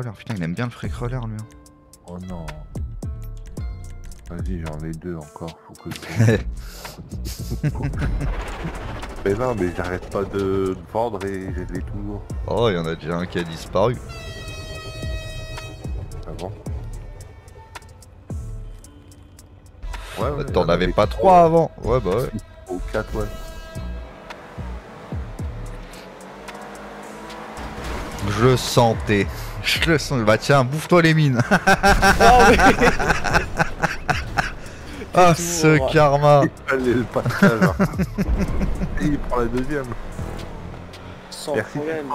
Freecrawler. Putain, il aime bien le Freecrawler, lui. Oh non. Vas-y, j'en ai deux encore. Faut que je... Mais non, mais j'arrête pas de vendre et je les toujours. Oh, il y en a déjà un qui a disparu. Ah bon? Ouais, bah, t'en avais pas trois avant. Ouais, bah ouais. Ou quatre, ouais. Je le sentais. Je le sens. Bah tiens, bouffe-toi les mines. Oh, mais... Ah, ce droit. Karma. Allez, le passage. Et il prend la deuxième. Sans merci problème.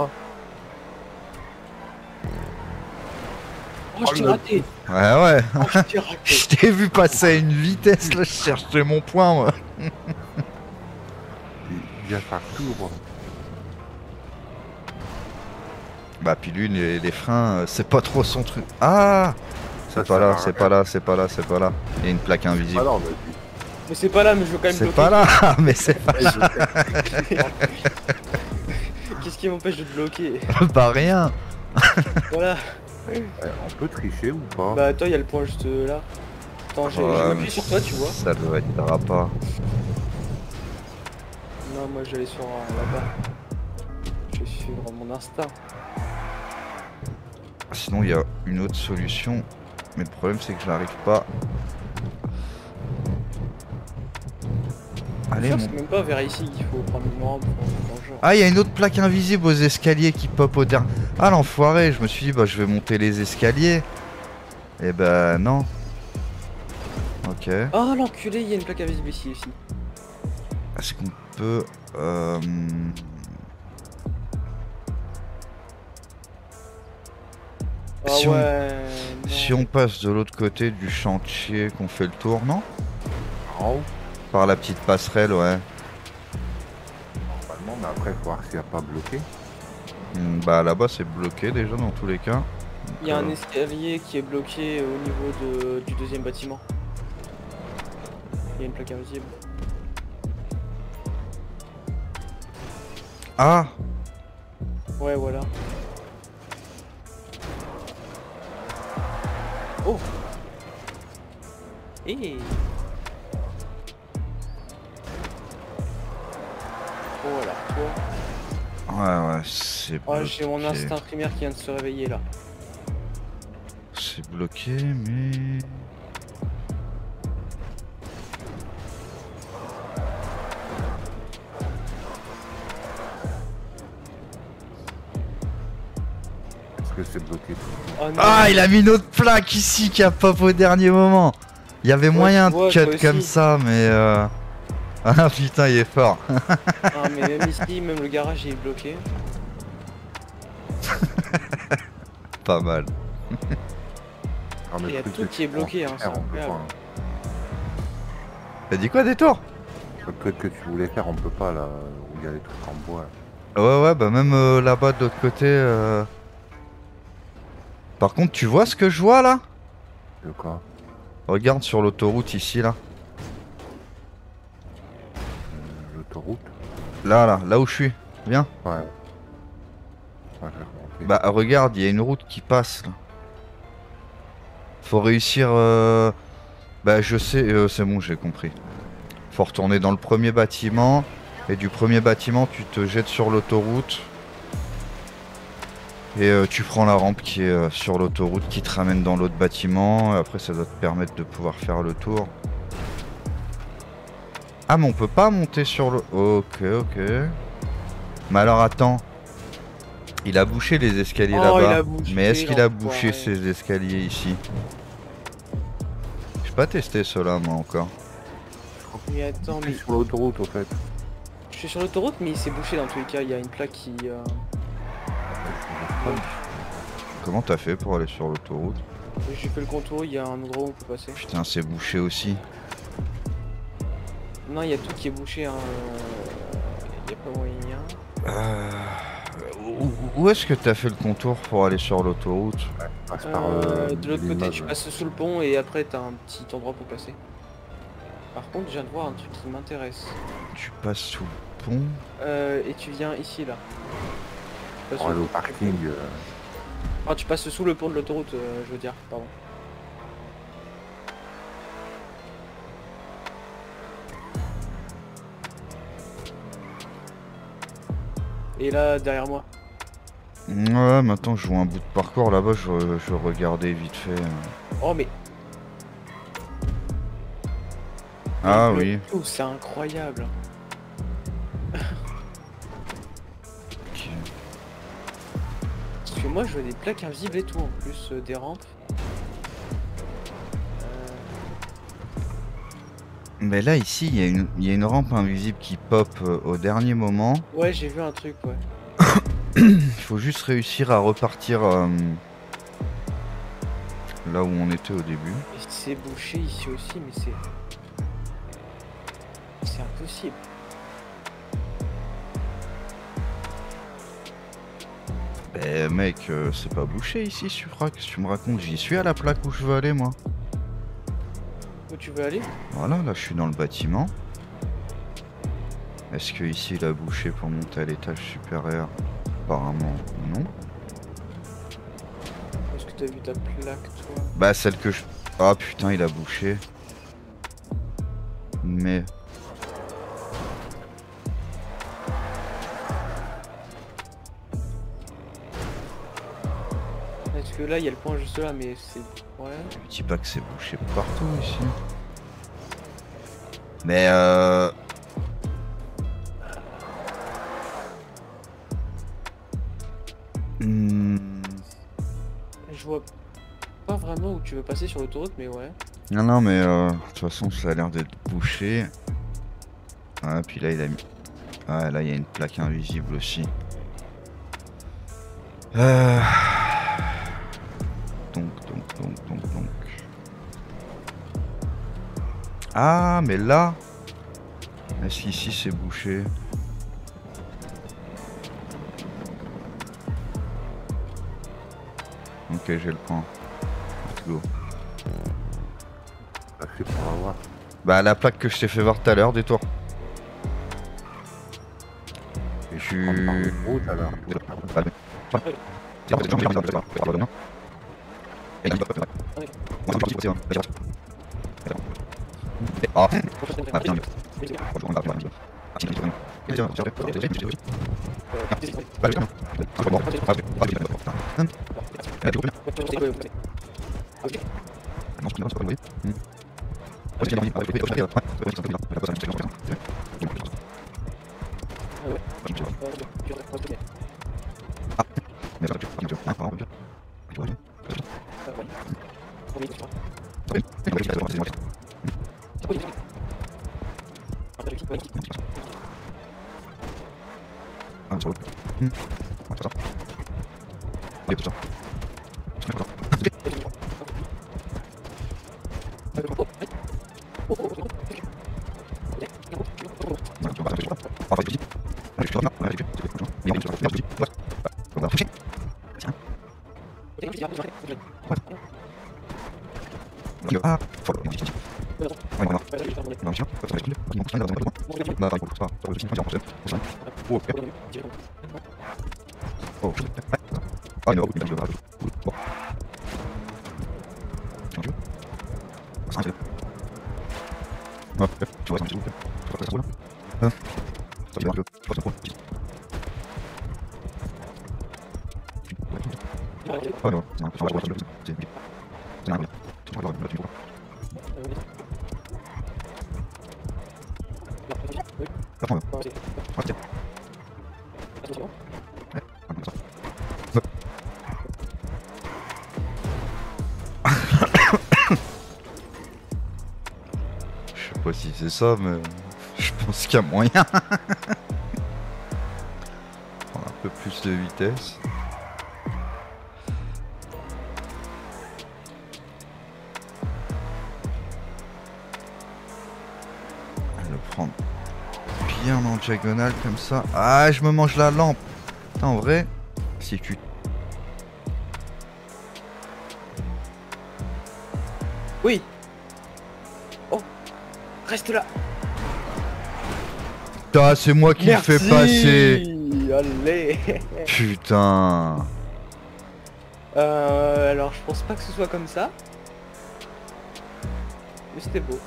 Oh, je t'ai raté. Ouais, ouais. Oh, je t'ai vu passer à une vitesse, là, je cherchais mon point, moi. Il vient faire tour. Bah, puis lui, les freins, c'est pas trop son truc. Ah, c'est pas là, c'est pas là, c'est pas là, c'est pas là. Il y a une plaque invisible. Pas là, mais c'est pas là, mais je veux quand même bloquer. C'est pas là, mais c'est pas là. Qu'est-ce qui m'empêche de bloquer? Bah, rien. Voilà. On peut tricher ou pas? Bah attends, il y a le point juste là. Attends, j'ai m'appuie sur toi, tu vois. Ça le validera pas. Non, moi j'allais sur là-bas. Je vais suivre mon instinct. Sinon, il y a une autre solution. Mais le problème, c'est que je n'arrive pas. Allez, c'est même pas vers ici qu'il faut prendre une rampe. Ah, il y a une autre plaque invisible aux escaliers qui pop au dernier. Ah, l'enfoiré, je me suis dit, bah je vais monter les escaliers. Et bah non. Ok. Oh l'enculé, il y a une plaque invisible ici aussi. Est-ce qu'on peut. Ah, si, ouais, on... si on passe de l'autre côté du chantier, qu'on fait le tour, non? Oh. Par la petite passerelle, ouais. Normalement, mais après, faut voir s'il n'y a pas bloqué. Bah là-bas, c'est bloqué déjà dans tous les cas. Il y a un escalier qui est bloqué au niveau de, du deuxième bâtiment. Il y a une plaque invisible. Ah! Ouais, voilà. Oh! Hey. Voilà, toi. Ouais, ouais, c'est bloqué. Ouais, j'ai mon instinct primaire qui vient de se réveiller là. C'est bloqué, mais. Est-ce que c'est bloqué? Oh, ah, il a mis une autre plaque ici qui a pop au dernier moment. Il y avait moyen de cut comme ça, mais. Ah putain, il est fort. Ah mais même ici, même le garage il est bloqué. Pas mal. Il y a tout qui est bloqué, hein, c'est incroyable. T'as dit quoi, des tours? Le truc que tu voulais faire, on peut pas là, où il y a des trucs en bois. Là. Ouais ouais, bah même là-bas de l'autre côté... Par contre, tu vois ce que je vois là? De quoi? Regarde sur l'autoroute ici là. Route. Là, là, là où je suis. Viens. Ouais. Ouais, bah regarde, il y a une route qui passe. Là. Faut réussir. Bah je sais, c'est bon, j'ai compris. Faut retourner dans le premier bâtiment et du premier bâtiment, tu te jettes sur l'autoroute et tu prends la rampe qui est sur l'autoroute qui te ramène dans l'autre bâtiment. Et après, ça doit te permettre de pouvoir faire le tour. Ah mais on peut pas monter sur le... Ok, ok. Mais alors attends. Il a bouché les escaliers là-bas. Mais est-ce qu'il a bouché ses escaliers ici? J'ai pas testé cela moi encore. Mais attends, mais... Je suis sur l'autoroute en fait. Je suis sur l'autoroute mais il s'est bouché dans tous les cas. Il y a une plaque qui... Comment t'as fait pour aller sur l'autoroute? J'ai fait le contour, il y a un endroit où on peut passer. Putain, c'est bouché aussi. Non, il y a tout qui est bouché, hein. Il n'y a pas moyen. Où est-ce que tu as fait le contour pour aller sur l'autoroute? De l'autre côté, tu passes sous le pont et après tu as un petit endroit pour passer. Par contre, je viens de voir un truc qui m'intéresse. Tu passes sous le pont et tu viens ici, là. Sur le parking. Ah, tu passes sous le pont de l'autoroute, je veux dire, pardon. Et là, derrière moi. Ouais, maintenant que je vois un bout de parcours là-bas, je regardais vite fait. Oh, mais. Ah oui. Oh, c'est incroyable. Okay. Parce que moi, je vois des plaques invisibles et tout, en plus des rampes. Mais là, ici, il y a une rampe invisible qui pop au dernier moment. Ouais, j'ai vu un truc, ouais. Il faut juste réussir à repartir là où on était au début. C'est bouché ici aussi, mais c'est impossible. Ben mec, c'est pas bouché ici, Sufra. Qu'est-ce que tu me racontes? J'y suis à la plaque où je veux aller, moi. Où tu veux aller? Voilà, là je suis dans le bâtiment. Est-ce que ici il a bouché pour monter à l'étage supérieur? Apparemment non. Est-ce que t'as vu ta plaque toi? Bah celle que je... Ah putain il a bouché. Mais... Parce que là il y a le point juste là mais c'est... Ouais. Je dis pas que c'est bouché partout ici. Mais Je vois pas vraiment où tu veux passer sur l'autoroute, mais ouais. Non, non, mais de toute façon, ça a l'air d'être bouché. Ah, puis là, il a mis. Ah, là, il y a une plaque invisible aussi. Donc. Ah, mais là. Est-ce qu'ici, c'est bouché ? Ok, j'ai le point. Let's go. Ah, c'est pour avoir. Bah, la plaque que je t'ai fait voir tout à l'heure, détour. Et je C'est ça, mais je pense qu'il y a moyen. Prendre un peu plus de vitesse. Le prendre bien en diagonale comme ça. Ah, je me mange la lampe. Putain, en vrai, si tu... Oui. Reste là. Putain, c'est moi qui le fais passer. Allez. Putain. Alors je pense pas que ce soit comme ça. Mais c'était beau.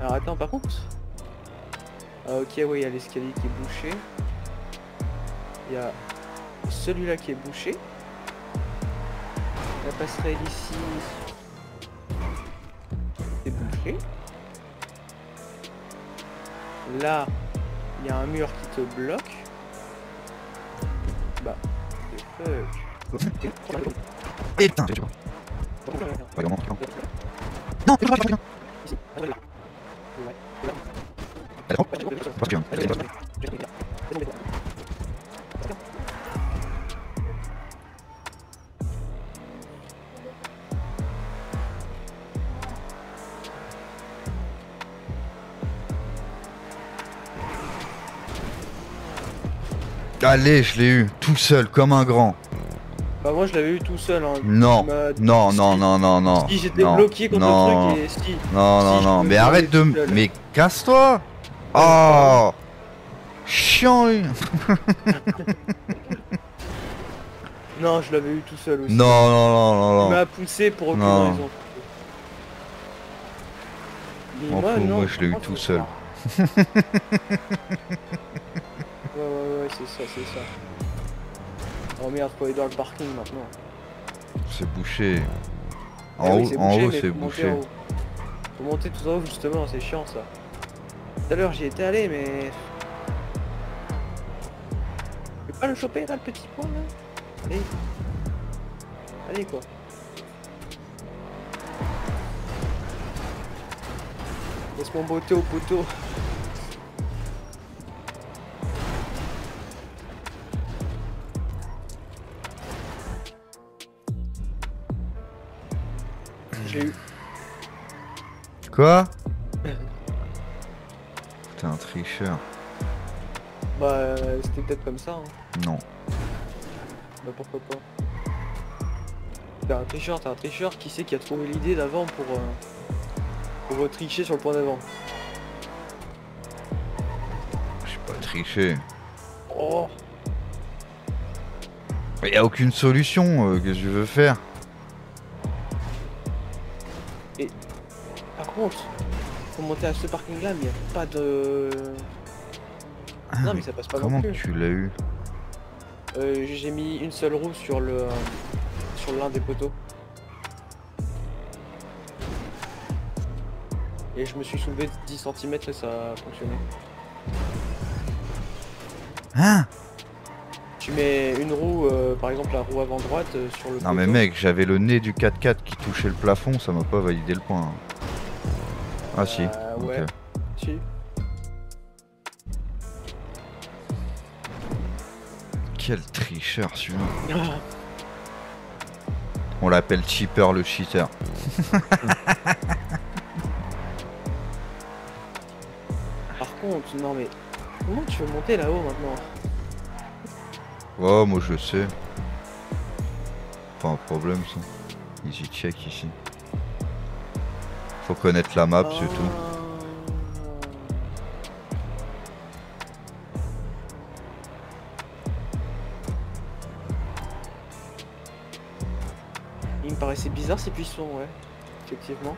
Alors attends, par contre... Ah ok, oui, il y a l'escalier qui est bouché. Il y a celui-là qui est bouché. La passerelle ici... C'est bouché. Là, il y a un mur qui te bloque. Bah... Putain, tu vois. Non, allez, je l'ai eu tout seul comme un grand. Bah moi je l'avais eu tout seul. Hein. Non. Non, non, non, non, non. Si j'étais bloqué contre le truc et si. Non, non, non. Mais arrête de... Mais casse-toi. Oh. Chiant. Non, je l'avais eu tout seul aussi. Non, non, non, non, non. Il m'a poussé pour aucune raison. Mais moi, non, je l'ai eu tout seul. Ouais, ouais, ouais, c'est ça, c'est ça. Oh merde, faut aller dans le parking maintenant. C'est bouché. En haut, c'est bouché. Faut monter tout en haut, justement, c'est chiant ça. Tout à l'heure, j'y étais allé, mais... Je peux pas le choper, là, le petit point, là. Allez. Allez, quoi. Laisse-moi botter au poteau. Eu. Quoi? Putain, un tricheur. Bah c'était peut-être comme ça. Hein. Non. Bah pourquoi pas. T'as un tricheur qui sait qui a trouvé l'idée d'avant pour tricher sur le point d'avant. J'ai pas triché. Oh. Il y a aucune solution. Qu'est-ce que je veux faire? Et par contre, faut monter à ce parking là, mais y'a pas de... Ah, non mais ça passe pas non plus. Comment tu l'as eu? J'ai mis une seule roue sur le... sur l'un des poteaux. Et je me suis soulevé de 10 cm et ça a fonctionné. Hein? Tu mets une roue, par exemple la roue avant droite sur le... Non mais mec, j'avais le nez du 4x4 qui touchait le plafond, ça m'a pas validé le point. Ah si, ouais. Okay. Si. Quel tricheur celui-là. On l'appelle cheaper le cheater. Par contre, non mais... Comment tu veux monter là-haut maintenant? Oh, moi je sais. Pas un problème ça. Easy check ici. Faut connaître la map, c'est tout. Il me paraissait bizarre ces buissons, ouais. Effectivement.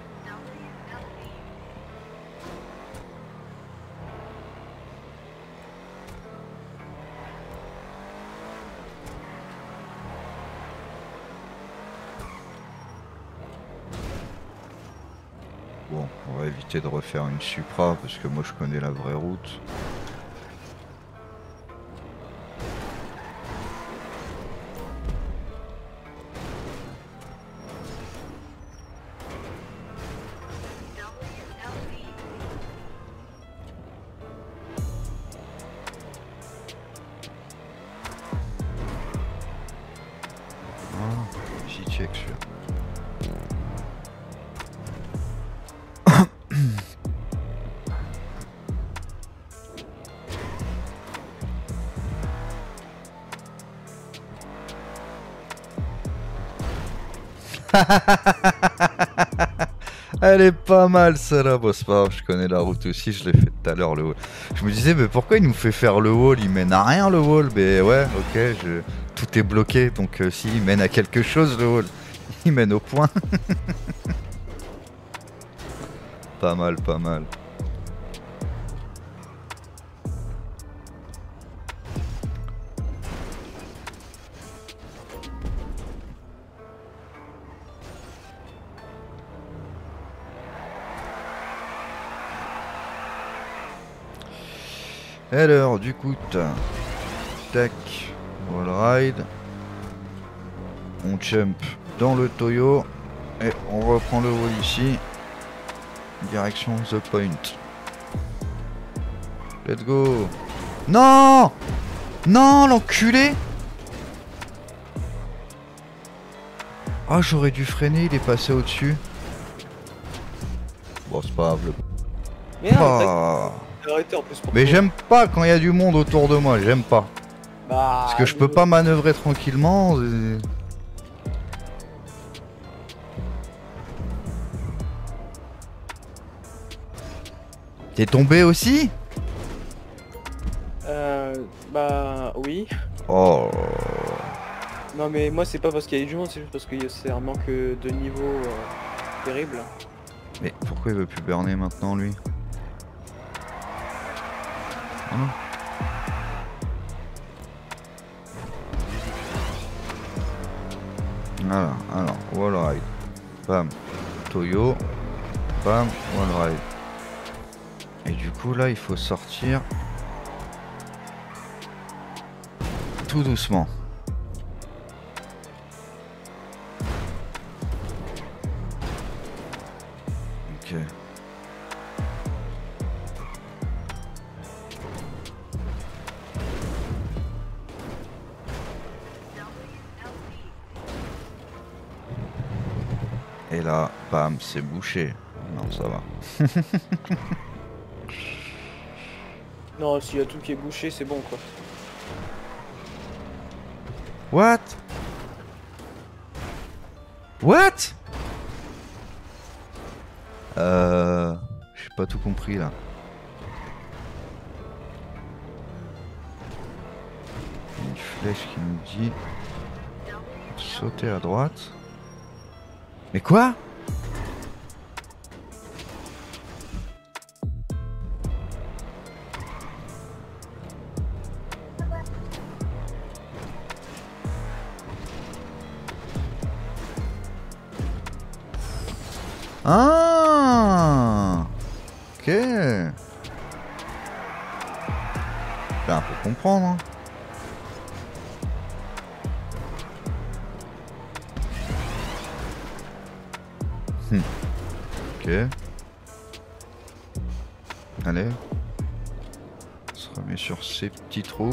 De refaire une Supra parce que moi je connais la vraie route. Elle est pas mal celle-là, bon c'est pas grave, je connais la route aussi, je l'ai faite tout à l'heure le wall. Je me disais, mais pourquoi il nous fait faire le wall? Il mène à rien le wall. Mais ouais, ok, tout est bloqué, donc si, il mène à quelque chose le wall. Il mène au point. Pas mal, pas mal. Alors, du coup, tac, wall ride, on jump dans le Toyo et on reprend le wall ici, direction the point. Let's go. Non, non, l'enculé. Ah, j'aurais dû freiner, il est passé au-dessus. Bon, c'est pas grave. Ah. Mais j'aime pas quand il y a du monde autour de moi, j'aime pas. Bah, parce que je peux pas manœuvrer tranquillement. T'es tombé aussi? Bah oui. Oh. Non mais moi c'est pas parce qu'il y a du monde, c'est juste parce que c'est un manque de niveau terrible. Mais pourquoi il veut plus burner maintenant lui? Alors, wall ride. Bam, Toyo. Bam, wall ride. Et du coup, là, il faut sortir tout doucement. Ok. Et là, bam, c'est bouché. Non, ça va. Non, s'il y a tout qui est bouché, c'est bon, quoi. What? What? J'ai pas tout compris, là. Une flèche qui nous dit... sauter à droite. Mais quoi? Ah, ok. Ben, faut comprendre. Hein. Ok. Allez. On se remet sur ces petits trous.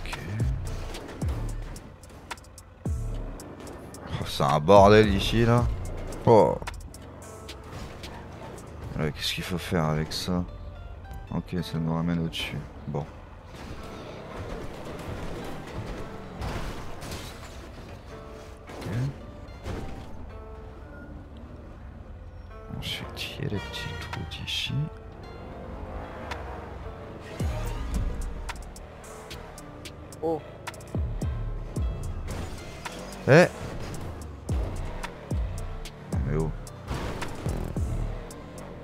Ok. Oh, c'est un bordel ici là. Oh. Qu'est-ce qu'il faut faire avec ça? Ok, ça nous ramène au-dessus. Bon. Ensuite, il y a les petits trous d'ici. Oh. Eh. Non mais oh.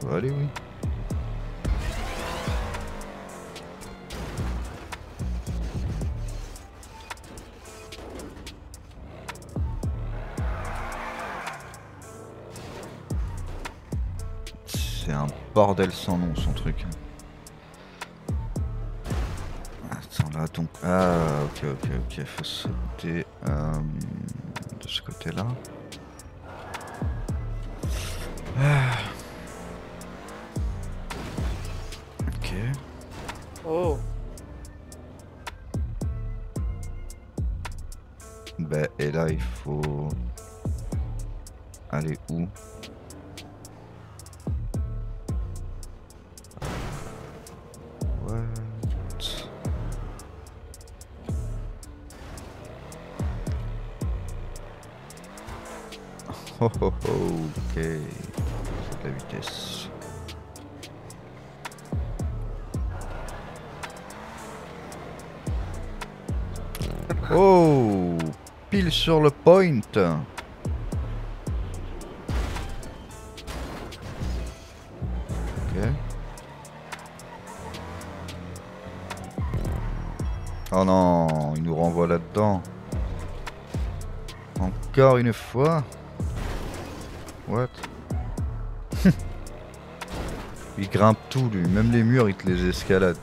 Bon, allez oui. C'est un bordel sans nom son truc. Attends là donc. Ah ok, faut sauter de ce côté là. Ok. Oh. Bah et là il faut aller où? Oh oh oh, ok. C'est de la vitesse. Oh, pile sur le point. Ok. Oh non, il nous renvoie là-dedans. Encore une fois. What? Il grimpe tout lui, même les murs il te les escalade.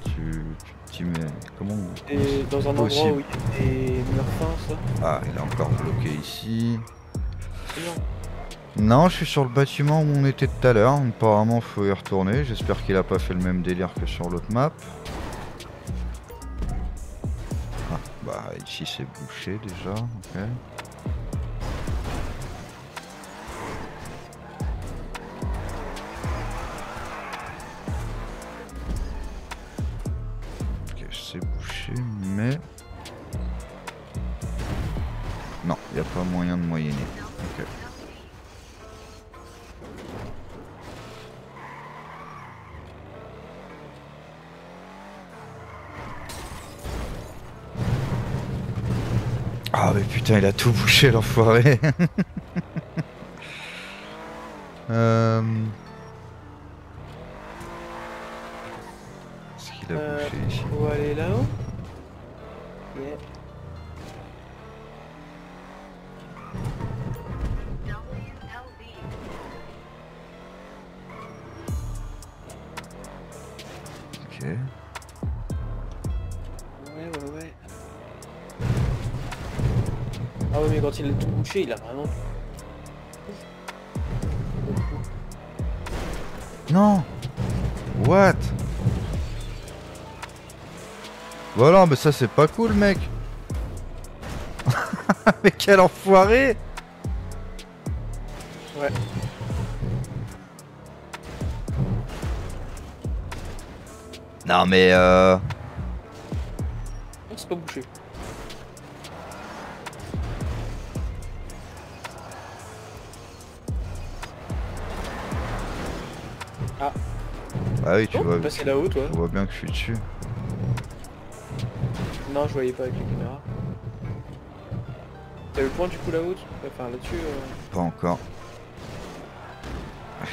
Tu mets. Comment on... Et dans un endroit où il y a des murs fins, ça. Ah, il est encore bloqué ici. Non, je suis sur le bâtiment où on était tout à l'heure. Apparemment, il faut y retourner. J'espère qu'il a pas fait le même délire que sur l'autre map. Ah, bah ici c'est bouché déjà. Ok. Mais non, il n'y a pas moyen de moyenner. Okay. Ah mais putain, il a tout bouché l'enfoiré. Qu'est-ce qu'il a bouché ici? Faut aller là-haut. Yeah. Ok. Ouais. Ah ouais, mais quand il a tout bouché, il a vraiment... Non. What? Voilà, mais ça c'est pas cool, mec. Mais quel enfoiré. Ouais. Non mais on s'est pas bouché. Ah. Ah oui, tu vois. Passer là-haut, toi. Tu vois bien que je suis dessus. Non, je voyais pas avec la caméra. T'as le point du coup là-haut? Enfin là-dessus Pas encore.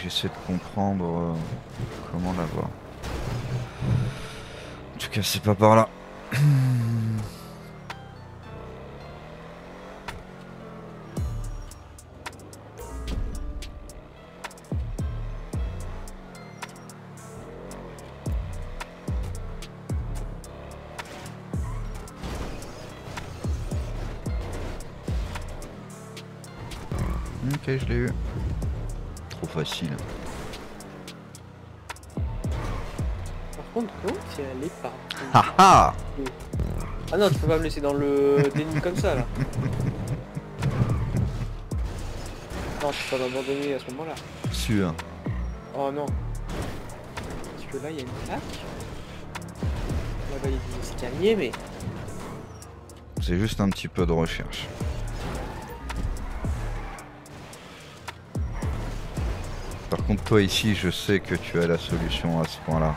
J'essaie de comprendre comment l'avoir. En tout cas, c'est pas par là. Ok, je l'ai eu. Trop facile. Par contre, comment t'y allé par... Ah ah non, tu peux pas me laisser dans le déni comme ça là. Non, tu peux pas m'abandonner à ce moment-là. Sûr. Oh non. Parce que là, il y a une plaque. Là-bas, il y a des escaliers, mais... C'est juste un petit peu de recherche. Par contre, toi ici, je sais que tu as la solution à ce point-là.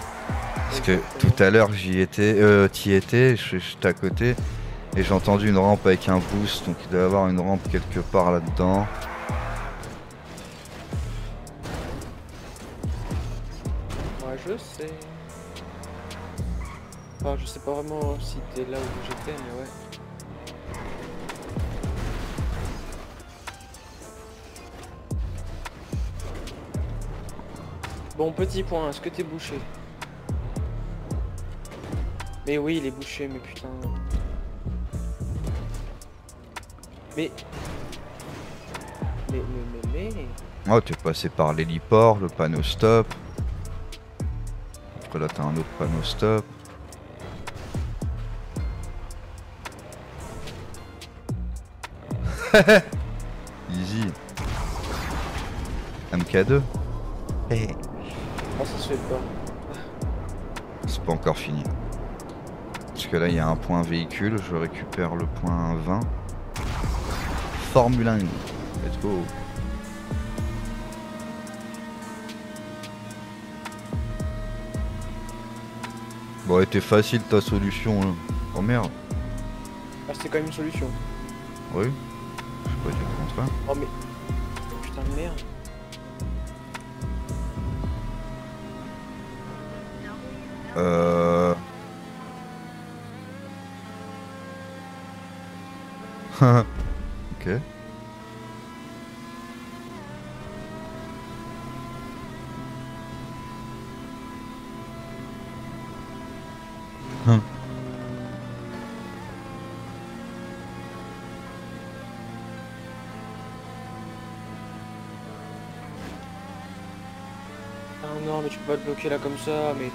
Parce que tout à l'heure, j'y étais, t'y étais, j'étais à côté, et j'ai entendu une rampe avec un boost, donc il doit y avoir une rampe quelque part là-dedans. Moi, je sais. Enfin, je sais pas vraiment si t'es là où j'étais, mais ouais. Bon, petit point, est-ce que t'es bouché? Mais oui, il est bouché, mais putain. Mais... Oh, t'es passé par l'héliport, le panneau stop. Après là, t'as un autre panneau stop. Easy. MK2. Hey. Oh, ça se fait pas. C'est pas encore fini. Parce que là il y a un point véhicule, je récupère le point 20. Formule 1. Let's go. Bon, ouais, t'es facile ta solution. Hein. Oh merde. Ah, c'était quand même une solution. Oui. J'ai pas été contraint. Oh, mais. Putain de merde. Ok. Ah non, mais tu peux pas le bloquer là comme ça, mais...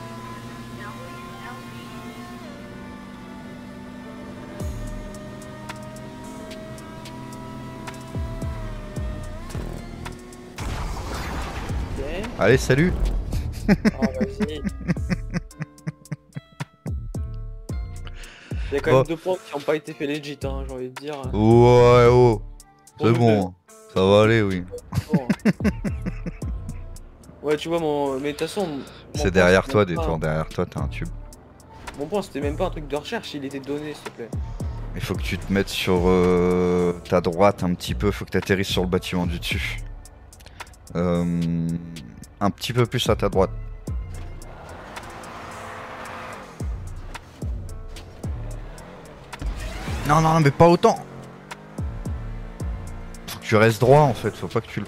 Allez, salut. Oh, vas-y. Il y a quand même deux points qui n'ont pas été fait legit, hein, j'ai envie de dire. Ouais, oh. C'est bon, ça va aller, oui. Ouais, tu vois, mon... Mais de toute façon... C'est derrière toi, détour, derrière toi, t'as un tube. Mon point, c'était même pas un truc de recherche, il était donné, s'il te plaît. Il faut que tu te mettes sur ta droite un petit peu, faut que tu atterrisses sur le bâtiment du dessus. Un petit peu plus à ta droite. Non, non, non, mais pas autant. Faut que tu restes droit en fait, faut pas que tu le